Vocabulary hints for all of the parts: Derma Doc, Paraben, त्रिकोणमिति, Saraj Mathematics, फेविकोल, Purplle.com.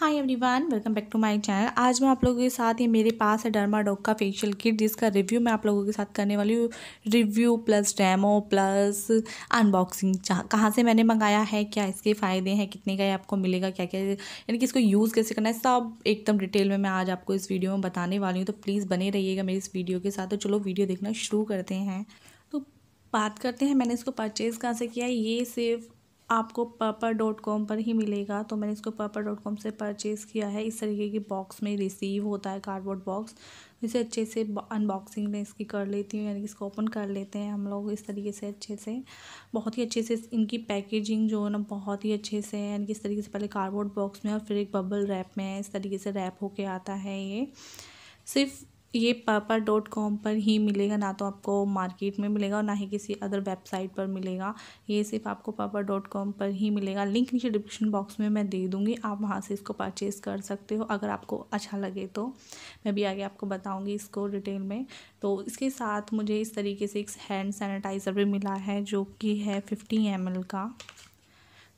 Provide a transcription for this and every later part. Hi everyone, welcome back to my channel. आज मैं आप लोगों के साथ, ये मेरे पास है डर्मा डॉक का फेशियल किट, जिसका रिव्यू मैं आप लोगों के साथ करने वाली हूँ। Review plus demo plus unboxing, कहाँ से मैंने मंगाया है, क्या इसके फ़ायदे हैं, कितने का ये आपको मिलेगा, क्या क्या यानी कि इसको यूज़ कैसे करना है, सब एकदम डिटेल में मैं आज आपको इस वीडियो में बताने वाली हूँ। तो प्लीज़ बने रहिएगा मेरी इस वीडियो के साथ। तो चलो वीडियो देखना शुरू करते हैं। तो बात करते हैं मैंने इसको परचेज़ कहाँ से किया है। ये सिर्फ आपको Purplle.com पर ही मिलेगा। तो मैंने इसको Purplle.com से परचेज़ किया है। इस तरीके के बॉक्स में रिसीव होता है, कार्डबोर्ड बॉक्स। इसे अच्छे से अनबॉक्सिंग में इसकी कर लेती हूँ, यानी कि इसको ओपन कर लेते हैं हम लोग इस तरीके से। अच्छे से, बहुत ही अच्छे से इनकी पैकेजिंग जो है ना, बहुत ही अच्छे से, यानी कि इस तरीके से पहले कार्डबोर्ड बॉक्स में और फिर एक बबल रैप में इस तरीके से रैप होके आता है। ये सिर्फ ये Purplle.com पर ही मिलेगा, ना तो आपको मार्केट में मिलेगा और ना ही किसी अदर वेबसाइट पर मिलेगा। ये सिर्फ आपको Purplle.com पर ही मिलेगा। लिंक नीचे डिस्क्रिप्शन बॉक्स में मैं दे दूँगी, आप वहाँ से इसको परचेज़ कर सकते हो अगर आपको अच्छा लगे। तो मैं भी आगे आपको बताऊँगी इसको डिटेल में। तो इसके साथ मुझे इस तरीके से एक हैंड सैनिटाइज़र भी मिला है, जो कि है 50 ml का।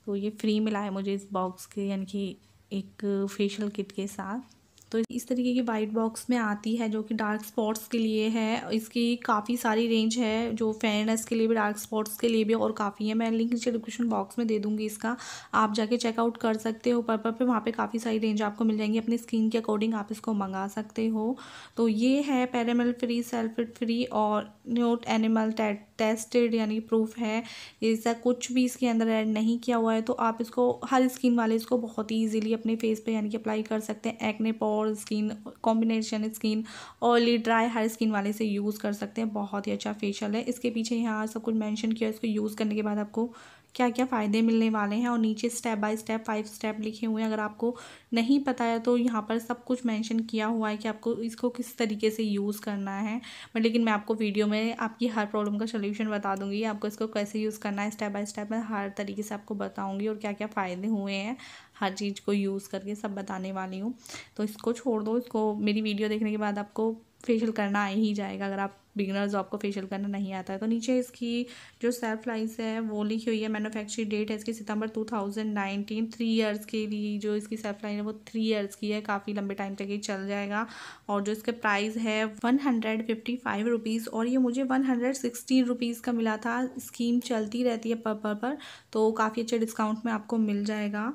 तो ये फ्री मिला है मुझे इस बॉक्स के, यानी कि एक फेशियल किट के साथ। तो इस तरीके की वाइट बॉक्स में आती है, जो कि डार्क स्पॉट्स के लिए है। इसकी काफ़ी सारी रेंज है, जो फेयरनेस के लिए भी, डार्क स्पॉट्स के लिए भी, और काफ़ी है। मैं लिंक नीचे डिस्क्रिप्शन बॉक्स में दे दूँगी इसका, आप जाके चेकआउट कर सकते हो Purplle पे। वहाँ पे काफ़ी सारी रेंज आपको मिल जाएंगी, अपनी स्किन के अकॉर्डिंग आप इसको मंगा सकते हो। तो ये है पैरामेल फ्री, सल्फेट फ्री और नॉट एनिमल टेस्टेड, यानी प्रूफ है। ऐसा कुछ भी इसके अंदर ऐड नहीं किया हुआ है। तो आप इसको, हर स्किन वाले इसको बहुत ही ईजिली अपने फेस पे यानी कि अप्लाई कर सकते हैं। Acne pore skin, combination skin, oily, dry, हर स्किन वाले से यूज़ कर सकते हैं। बहुत ही अच्छा फेशियल है। इसके पीछे यहाँ सब कुछ मेंशन किया है, इसको यूज़ करने के बाद आपको क्या क्या फ़ायदे मिलने वाले हैं, और नीचे स्टेप बाय स्टेप 5 स्टेप लिखे हुए हैं। अगर आपको नहीं पता है तो यहाँ पर सब कुछ मेंशन किया हुआ है कि आपको इसको किस तरीके से यूज़ करना है। बट लेकिन मैं आपको वीडियो में आपकी हर प्रॉब्लम का सोल्यूशन बता दूँगी, आपको इसको कैसे यूज़ करना है स्टेप बाय स्टेप, मैं हर तरीके से आपको बताऊँगी और क्या क्या फ़ायदे हुए हैं हर चीज़ को यूज़ करके, सब बताने वाली हूँ। तो इसको छोड़ दो, इसको मेरी वीडियो देखने के बाद आपको फेशियल करना आ ही जाएगा। अगर आप बिगिनर्स, आपको फेशियल करना नहीं आता है तो नीचे इसकी जो सेल्फ लाइफ है वो लिखी हुई है। मैन्युफैक्चरिंग डेट है इसकी सितंबर 2019। 3 इयर्स के लिए जो इसकी सेल्फ लाइन है वो 3 इयर्स की है, काफ़ी लंबे टाइम तक ये चल जाएगा। और जो इसका प्राइस है 155 रुपीज़, और ये मुझे 116 रुपीज़ का मिला था। स्कीम चलती रहती है Purplle पर, तो काफ़ी अच्छे डिस्काउंट में आपको मिल जाएगा।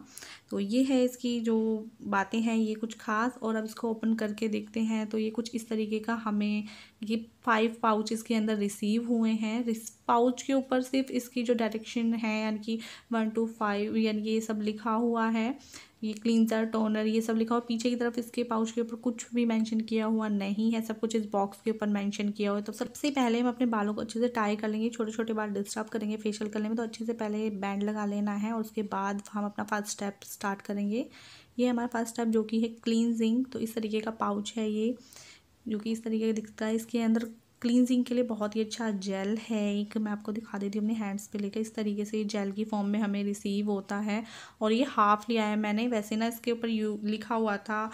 तो ये है इसकी जो बातें हैं, ये कुछ खास। और अब इसको ओपन करके देखते हैं। तो ये कुछ इस तरीके का हमें ये 5 पाउच इसके अंदर रिसीव हुए हैं। पाउच के ऊपर सिर्फ इसकी जो डायरेक्शन है, यानी कि 1 to 5, यानी कि ये सब लिखा हुआ है। ये क्लींजर, टोनर, ये सब लिखा हुआ। पीछे की तरफ इसके पाउच के ऊपर कुछ भी मेंशन किया हुआ नहीं है, सब कुछ इस बॉक्स के ऊपर मेंशन किया हुआ है। तो सबसे पहले हम अपने बालों को अच्छे से टाई कर लेंगे। छोटे छोटे बाल डिस्टर्ब करेंगे फेशियल करने में, तो अच्छे से पहले बैंड लगा लेना है और उसके बाद हम अपना फर्स्ट स्टेप स्टार्ट करेंगे। ये हमारा फर्स्ट स्टेप जो कि है क्लींजिंग। तो इस तरीके का पाउच है ये, जो कि इस तरीके का दिखता है। इसके अंदर क्लींजिंग के लिए बहुत ही अच्छा जेल है, एक मैं आपको दिखा देती हूँ अपने हैंड्स पे लेकर। इस तरीके से ये जेल की फॉर्म में हमें रिसीव होता है। और ये हाफ लिया है मैंने, वैसे ना इसके ऊपर लिखा हुआ था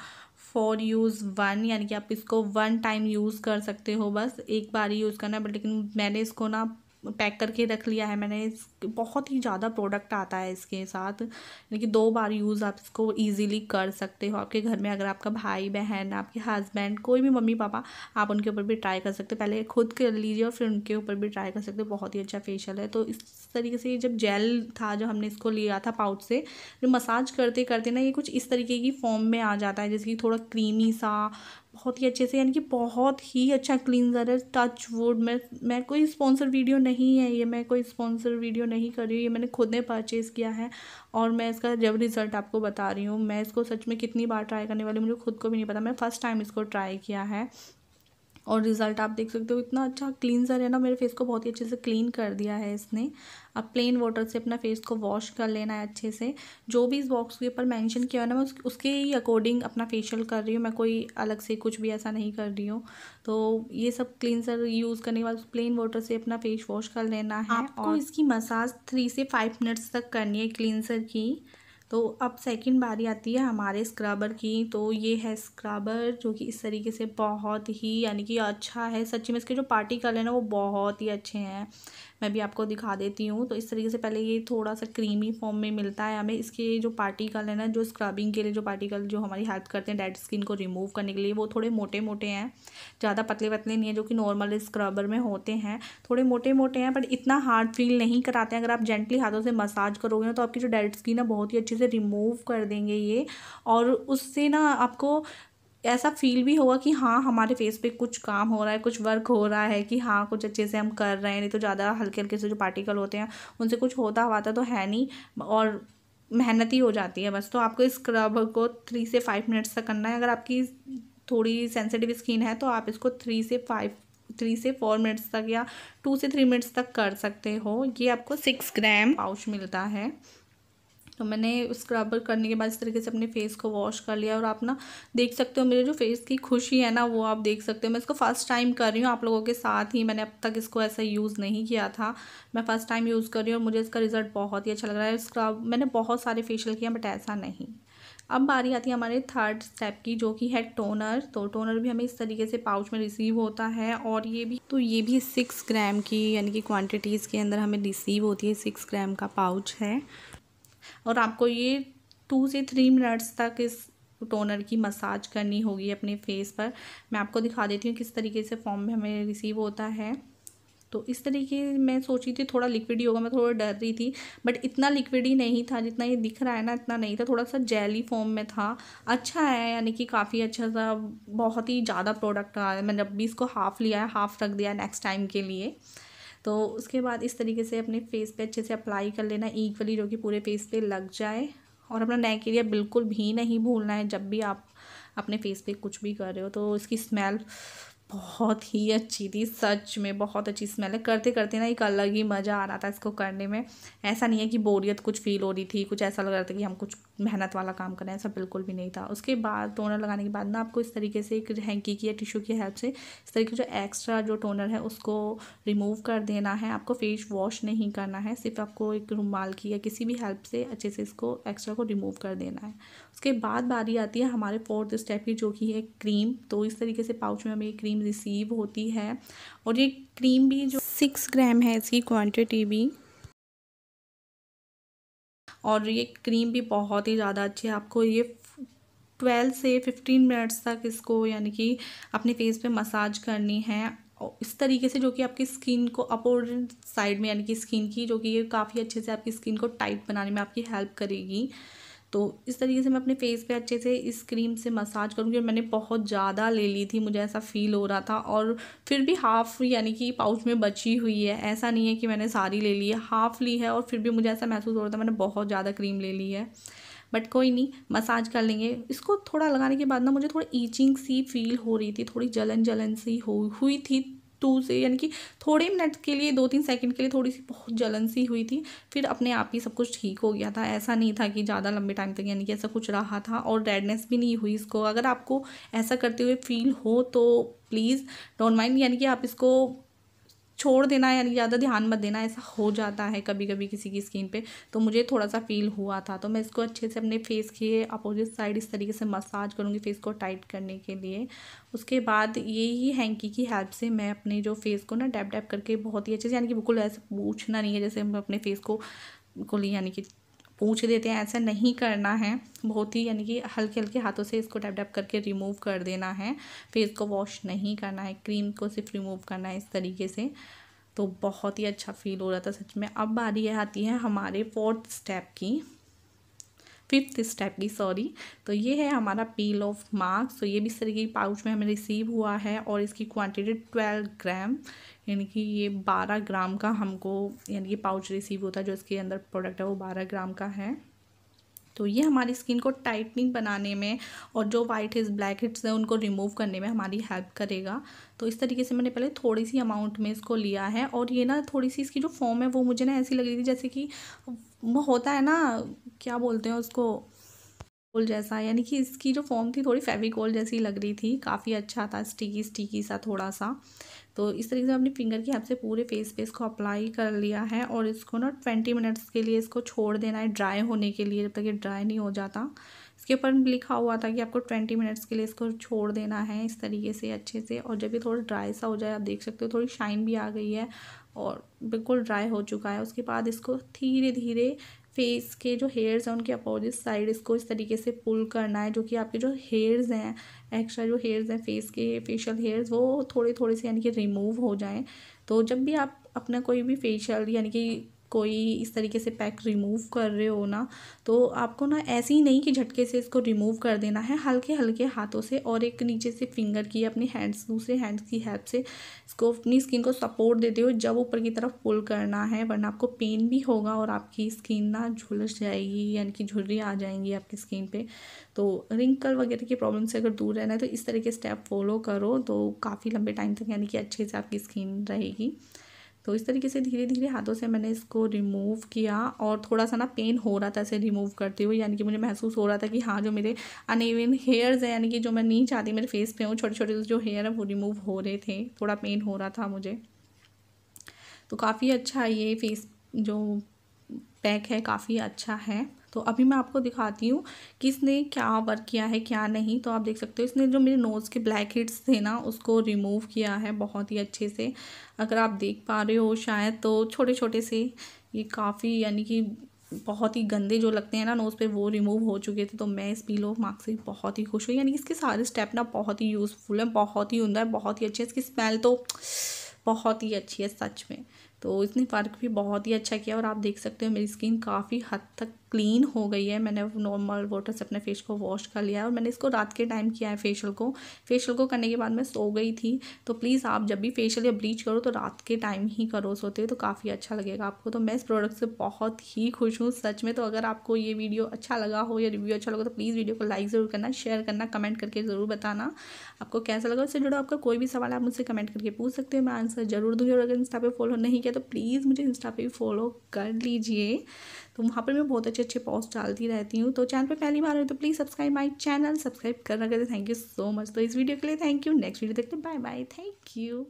4 use 1, यानी कि आप इसको 1 टाइम यूज़ कर सकते हो, बस एक बार ही यूज़ करना है। बट लेकिन मैंने इसको ना पैक करके रख लिया है मैंने। बहुत ही ज़्यादा प्रोडक्ट आता है इसके साथ, यानी कि 2 बार यूज़ आप इसको ईजिली कर सकते हो। आपके घर में अगर आपका भाई बहन, आपके हस्बैंड, कोई भी मम्मी पापा, आप उनके ऊपर भी ट्राई कर सकते हो। पहले खुद कर लीजिए और फिर उनके ऊपर भी ट्राई कर सकते हो। बहुत ही अच्छा फेशियल है। तो इस तरीके से जब जेल था, जो हमने इसको लिया था पाउच से, जो मसाज करते करते ना ये कुछ इस तरीके की फॉर्म में आ जाता है, जैसे कि थोड़ा क्रीमी सा, बहुत ही अच्छे से, यानी कि बहुत ही अच्छा क्लींजर है। टच वुड, मैं कोई स्पॉन्सर वीडियो नहीं है ये, मैं कोई स्पॉन्सर वीडियो नहीं कर रही हूँ, ये मैंने खुद ने परचेज़ किया है। और मैं इसका जब रिज़ल्ट आपको बता रही हूँ, मैं इसको सच में कितनी बार ट्राई करने वाली मुझे खुद को भी नहीं पता। मैं फर्स्ट टाइम इसको ट्राई किया है और रिज़ल्ट आप देख सकते हो। इतना अच्छा क्लींजर है ना, मेरे फेस को बहुत ही अच्छे से क्लीन कर दिया है इसने। अब प्लेन वाटर से अपना फेस को वॉश कर लेना है अच्छे से। जो भी इस बॉक्स के ऊपर मेंशन किया है ना, मैं उसके ही अकॉर्डिंग अपना फेशियल कर रही हूँ, मैं कोई अलग से कुछ भी ऐसा नहीं कर रही हूँ। तो ये सब क्लींजर यूज़ करने के बाद प्लेन वाटर से अपना फेस वॉश कर लेना है। आपको इसकी मसाज 3 से 5 मिनट्स तक करनी है क्लींजर की। तो अब सेकंड बारी आती है हमारे स्क्रबर की। तो ये है स्क्रबर, जो कि इस तरीके से बहुत ही, यानी कि अच्छा है सच में। इसके जो पार्टिकल है ना, वो बहुत ही अच्छे हैं। मैं भी आपको दिखा देती हूँ। तो इस तरीके से पहले ये थोड़ा सा क्रीमी फॉर्म में मिलता है हमें। इसके जो पार्टिकल है ना, जो स्क्रबिंग के लिए जो पार्टिकल जो हमारी हेल्प करते हैं डेड स्किन को रिमूव करने के लिए, वो थोड़े मोटे मोटे हैं, ज़्यादा पतले पतले नहीं है जो कि नॉर्मल स्क्रबर में होते हैं। थोड़े मोटे मोटे हैं बट इतना हार्ड फील नहीं कराते हैं। अगर आप जेंटली हाथों से मसाज करोगे ना तो आपकी जो डेड स्किन है बहुत ही अच्छे से रिमूव कर देंगे ये, और उससे ना आपको ऐसा फील भी होगा कि हाँ हमारे फेस पे कुछ काम हो रहा है, कुछ वर्क हो रहा है, कि हाँ कुछ अच्छे से हम कर रहे हैं। नहीं तो ज़्यादा हल्के हल्के से जो पार्टिकल होते हैं उनसे कुछ होता हुआता तो है नहीं और मेहनत ही हो जाती है बस। तो आपको इस स्क्रब को 3 से 5 मिनट्स तक करना है। अगर आपकी थोड़ी सेंसिटिव स्किन है तो आप इसको 3 से 4 मिनट्स तक या 2 से 3 मिनट्स तक कर सकते हो। ये आपको 6 ग्राम पाउच मिलता है। तो मैंने स्क्रबर करने के बाद इस तरीके से अपने फेस को वॉश कर लिया, और आप ना देख सकते हो मेरे जो फेस की खुशी है ना वो आप देख सकते हो। मैं इसको फर्स्ट टाइम कर रही हूँ आप लोगों के साथ ही, मैंने अब तक इसको ऐसा यूज़ नहीं किया था, मैं फर्स्ट टाइम यूज़ कर रही हूँ और मुझे इसका रिजल्ट बहुत ही अच्छा लग रहा है। स्क्रब मैंने बहुत सारे फेशियल किए बट ऐसा नहीं। अब बारी आती है हमारे थर्ड स्टेप की जो कि है टोनर। तो टोनर भी हमें इस तरीके से पाउच में रिसीव होता है, और ये भी 6 ग्राम की यानी कि क्वांटिटीज़ के अंदर हमें रिसीव होती है। 6 ग्राम का पाउच है और आपको ये 2 से 3 मिनट्स तक इस टोनर की मसाज करनी होगी अपने फेस पर। मैं आपको दिखा देती हूँ किस तरीके से फॉर्म में हमें रिसीव होता है। तो इस तरीके मैं सोची थी थोड़ा लिक्विड ही होगा, मैं थोड़ा डर रही थी बट इतना लिक्विड ही नहीं था जितना ये दिख रहा है ना, इतना नहीं था, थोड़ा सा जेली फॉर्म में था। अच्छा है यानी कि काफ़ी अच्छा सा, बहुत ही ज़्यादा प्रोडक्ट रहा है। मैंने जब भी इसको हाफ़ लिया है, हाफ़ रख दिया नेक्स्ट टाइम के लिए। तो उसके बाद इस तरीके से अपने फेस पे अच्छे से अप्लाई कर लेना इक्वली, जो कि पूरे फेस पे लग जाए। और अपना नेक एरिया बिल्कुल भी नहीं भूलना है जब भी आप अपने फेस पे कुछ भी कर रहे हो। तो इसकी स्मेल बहुत ही अच्छी थी, सच में बहुत अच्छी स्मेल है। करते करते ना एक अलग ही मज़ा आ रहा था इसको करने में। ऐसा नहीं है कि बोरियत कुछ फील हो रही थी, कुछ ऐसा लग रहा था कि हम कुछ मेहनत वाला काम कर रहे हैं, ऐसा बिल्कुल भी नहीं था। उसके बाद टोनर लगाने के बाद ना आपको इस तरीके से एक हैंकी की या टिश्यू की हेल्प से इस तरीके से जो एक्स्ट्रा जो टोनर है उसको रिमूव कर देना है। आपको फेस वॉश नहीं करना है, सिर्फ आपको एक रुमाल की या किसी भी हेल्प से अच्छे से इसको एक्स्ट्रा को रिमूव कर देना है। उसके बाद बारी आती है हमारे फोर्थ स्टेप की जो कि है क्रीम। तो इस तरीके से पाउच में हमें क्रीम रिसीव होती है, और ये क्रीम भी जो 6 ग्राम है इसकी क्वांटिटी भी, और ये क्रीम भी बहुत ही ज़्यादा अच्छी है। आपको ये 12 से 15 मिनट्स तक इसको यानी कि अपने फेस पे मसाज करनी है इस तरीके से, जो कि आपकी स्किन को अपोजिट साइड में यानी कि स्किन की, जो कि ये काफ़ी अच्छे से आपकी स्किन को टाइट बनाने में आपकी हेल्प करेगी। तो इस तरीके से मैं अपने फेस पे अच्छे से इस क्रीम से मसाज करूँगी। मैंने बहुत ज़्यादा ले ली थी, मुझे ऐसा फील हो रहा था, और फिर भी हाफ़ यानी कि पाउच में बची हुई है। ऐसा नहीं है कि मैंने सारी ले ली है, हाफ़ ली है और फिर भी मुझे ऐसा महसूस हो रहा था मैंने बहुत ज़्यादा क्रीम ले ली है। बट कोई नहीं, मसाज कर लेंगे इसको। थोड़ा लगाने के बाद ना मुझे थोड़ी ईचिंग सी फील हो रही थी, थोड़ी जलन सी हुई थी। 2 से यानी कि थोड़े मिनट के लिए, 2-3 सेकंड के लिए थोड़ी सी बहुत जलन सी हुई थी, फिर अपने आप ही सब कुछ ठीक हो गया था। ऐसा नहीं था कि ज़्यादा लंबे टाइम तक यानी कि ऐसा कुछ रहा था, और रेडनेस भी नहीं हुई इसको। अगर आपको ऐसा करते हुए फील हो तो प्लीज़ डोंट माइंड, यानी कि आप इसको छोड़ देना, यानी ज़्यादा ध्यान मत देना। ऐसा हो जाता है कभी कभी किसी की स्किन पे, तो मुझे थोड़ा सा फील हुआ था। तो मैं इसको अच्छे से अपने फेस के अपोजिट साइड इस तरीके से मसाज करूँगी फेस को टाइट करने के लिए। उसके बाद यही हैंकी की हेल्प से मैं अपने जो फेस को ना डैप डैप करके बहुत ही अच्छे से, यानी कि बिल्कुल ऐसे पोंछना नहीं है जैसे हम अपने फेस को बिल्कुल यानी कि पोंछ देते हैं, ऐसा नहीं करना है। बहुत ही यानी कि हल्के हल्के हाथों से इसको डैप डैप करके रिमूव कर देना है, फेस को वॉश नहीं करना है, क्रीम को सिर्फ रिमूव करना है इस तरीके से। तो बहुत ही अच्छा फील हो रहा था सच में। अब बारी आती है हमारे फिफ्थ स्टेप की। तो ये है हमारा पील ऑफ मार्क्स। तो ये भी इस तरीके की पाउच में हमें रिसीव हुआ है, और इसकी क्वांटिटी 12 ग्राम यानी कि ये 12 ग्राम का हमको यानी कि पाउच रिसीव होता है। जो इसके अंदर प्रोडक्ट है वो 12 ग्राम का है। तो ये हमारी स्किन को टाइटनिंग बनाने में और जो वाइट हेड्स, ब्लैक हेड्स हैं उनको रिमूव करने में हमारी हेल्प करेगा। तो इस तरीके से मैंने पहले थोड़ी सी अमाउंट में इसको लिया है, और ये ना थोड़ी सी इसकी जो फॉर्म है वो मुझे ना ऐसी लग रही थी जैसे कि वो होता है ना, क्या बोलते हैं उसको, फेविकोल जैसा, यानी कि इसकी जो फॉर्म थी थोड़ी फेविकोल जैसी लग रही थी। काफ़ी अच्छा था, स्टिकी सा थोड़ा सा। तो इस तरीके से अपनी फिंगर की हेल्प से पूरे फेस पे इसको अप्लाई कर लिया है, और इसको ना 20 मिनट्स के लिए इसको छोड़ देना है ड्राई होने के लिए, जब तक ये ड्राई नहीं हो जाता। इसके ऊपर लिखा हुआ था कि आपको 20 मिनट्स के लिए इसको छोड़ देना है इस तरीके से अच्छे से। और जब ये थोड़ा ड्राई सा हो जाए, आप देख सकते हो थोड़ी शाइन भी आ गई है, और बिल्कुल ड्राई हो चुका है। उसके बाद इसको धीरे धीरे फेस के जो हेयर्स हैं उनके अपोजिट साइड इसको इस तरीके से पुल करना है, जो कि आपके जो हेयर्स हैं, एक्स्ट्रा जो हेयर्स हैं फेस के, फेशियल हेयर्स, वो थोड़े थोड़े से यानी कि रिमूव हो जाएं। तो जब भी आप अपना कोई भी फेशियल यानी कि कोई इस तरीके से पैक रिमूव कर रहे हो ना, तो आपको ना ऐसे ही नहीं कि झटके से इसको रिमूव कर देना है, हल्के हल्के हाथों से और एक नीचे से फिंगर की अपनी हैंड्स, दूसरे हैंड्स की हेल्प से इसको अपनी स्किन को सपोर्ट देते हो जब ऊपर की तरफ पुल करना है, वरना आपको पेन भी होगा और आपकी स्किन ना झुलस जाएगी यानी कि झुर्री आ जाएंगी आपकी स्किन पर। तो रिंकल वगैरह की प्रॉब्लम से अगर दूर रहना है तो इस तरह के स्टेप फॉलो करो, तो काफ़ी लंबे टाइम तक यानी कि अच्छे से आपकी स्किन रहेगी। तो इस तरीके से धीरे धीरे हाथों से मैंने इसको रिमूव किया और थोड़ा सा ना पेन हो रहा था इसे रिमूव करते हुए, यानी कि मुझे महसूस हो रहा था कि हाँ जो मेरे अनइवन हेयर्स हैं यानी कि जो मैं नहीं चाहती मेरे फेस पे हो, छोटे छोटे जो हेयर है वो रिमूव हो रहे थे, थोड़ा पेन हो रहा था मुझे। तो काफ़ी अच्छा ये फेस जो पैक है काफ़ी अच्छा है। तो अभी मैं आपको दिखाती हूँ कि इसने क्या वर्क किया है क्या नहीं। तो आप देख सकते हो इसने जो मेरे नोज़ के ब्लैक हेड्स थे ना उसको रिमूव किया है बहुत ही अच्छे से, अगर आप देख पा रहे हो शायद, तो छोटे छोटे से ये काफ़ी यानी कि बहुत ही गंदे जो लगते हैं ना नोज़ पे, वो रिमूव हो चुके थे। तो मैं इस पिलो मार्क से बहुत ही खुश हुई, यानी कि इसके सारे स्टेप ना बहुत ही यूज़फुल है, बहुत ही उमदा है, बहुत ही अच्छे। इसकी स्मेल तो बहुत ही अच्छी है सच में। तो इसने वर्क भी बहुत ही अच्छा किया और आप देख सकते हो मेरी स्किन काफ़ी हद तक क्लीन हो गई है। मैंने नॉर्मल वाटर से अपने फेस को वॉश कर लिया है और मैंने इसको रात के टाइम किया है फेशियल को। फेशियल को करने के बाद मैं सो गई थी। तो प्लीज़ आप जब भी फेशियल या ब्लीच करो तो रात के टाइम ही करो, सोते हो तो काफ़ी अच्छा लगेगा आपको। तो मैं इस प्रोडक्ट से बहुत ही खुश हूँ सच में। तो अगर आपको ये वीडियो अच्छा लगा हो या रिव्यू अच्छा लगा तो प्लीज़ वीडियो को लाइक ज़रूर करना, शेयर करना, कमेंट करके ज़रूर बताना आपको कैसा लगा। उससे जुड़ा आपका कोई भी सवाल आप मुझसे कमेंट करके पूछ सकते हो, मैं आंसर ज़रूर दूँगी। और अगर इंस्टा पे फॉलो नहीं किया तो प्लीज़ मुझे इंस्टा पे भी फॉलो कर लीजिए, तो वहाँ पर मैं बहुत अच्छे अच्छे पोस्ट डालती रहती हूँ। तो चैनल पे पहली बार हो तो please subscribe my channel, subscribe करना। Thank you so much. तो इस वीडियो के लिए थैंक यू, नेक्स्ट वीडियो देखते हैं, बाय बाय, थैंक यू।